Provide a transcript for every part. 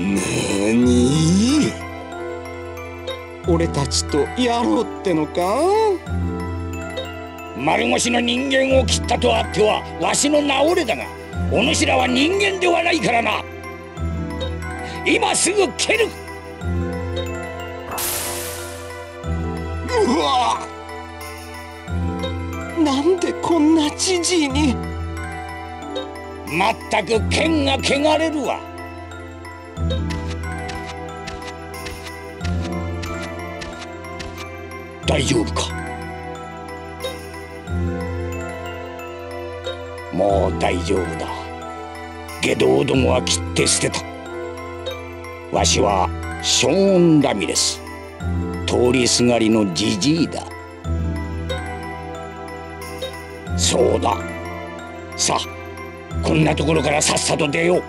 ねえに俺たちとやろうってのか。丸腰の人間を斬ったとあってはわしの名折れだが、お主らは人間ではないからな。今すぐ蹴る。うわっ、なんでこんなじじいに。まったく剣が汚れるわ。大丈夫か。もう大丈夫だ。外道どもは切って捨てた。わしはショーン・ラミレス、通りすがりのじじいだ。そうだ、さあこんなところからさっさと出よう。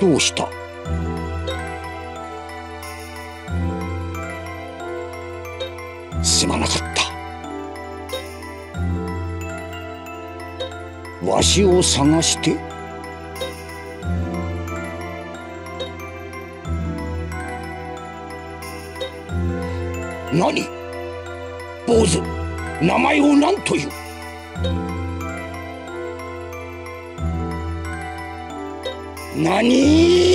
どうした。すまなかった。わしを探して。何？坊主、名前を何という？何？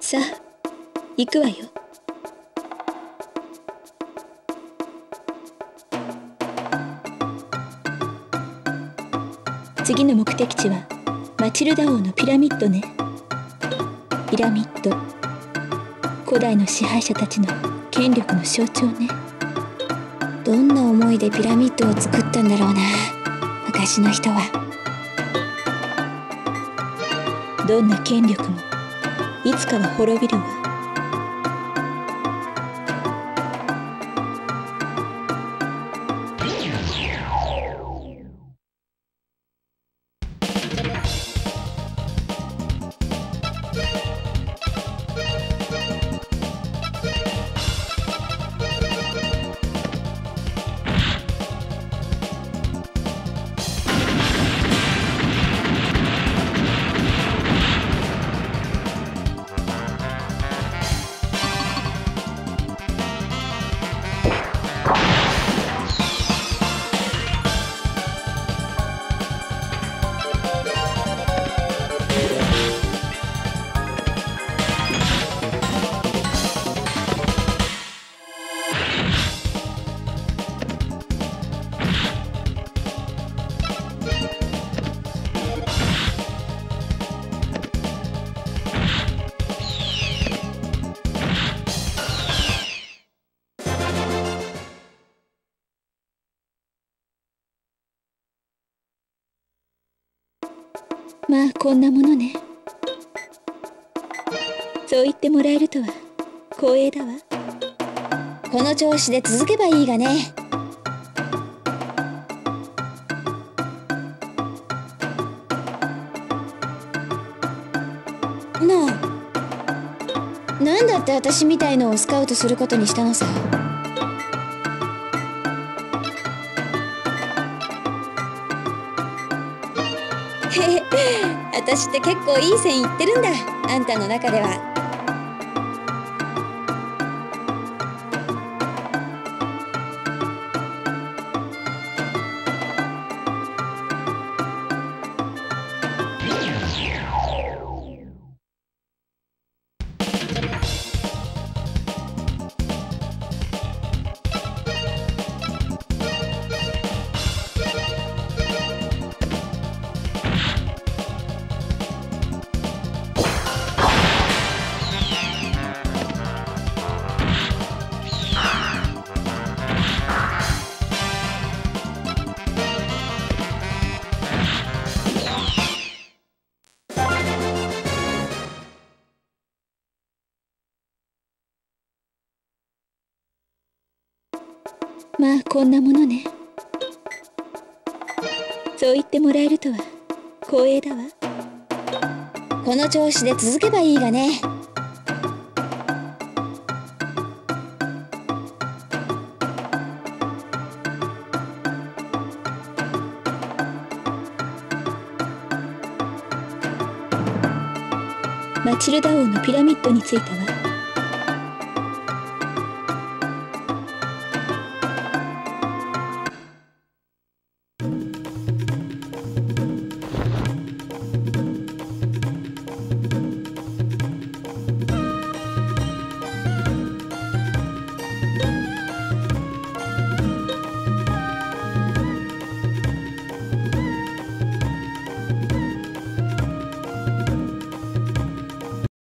さあ、行くわよ。次の目的地はマチルダ王のピラミッドね。ピラミッド、古代の支配者たちの権力の象徴ね。どんな思いでピラミッドを作ったんだろうな、昔の人は。どんな権力もいつかは滅びるわ。まあこんなものね。そう言ってもらえるとは光栄だわ。この調子で続けばいいがね。なあ、なんだって私みたいのをスカウトすることにしたのさ。私って結構いい線いってるんだ、あんたの中では。はこんなものね。そう言ってもらえるとは光栄だわ。この調子で続けばいいがね。マチルダ王のピラミッドについては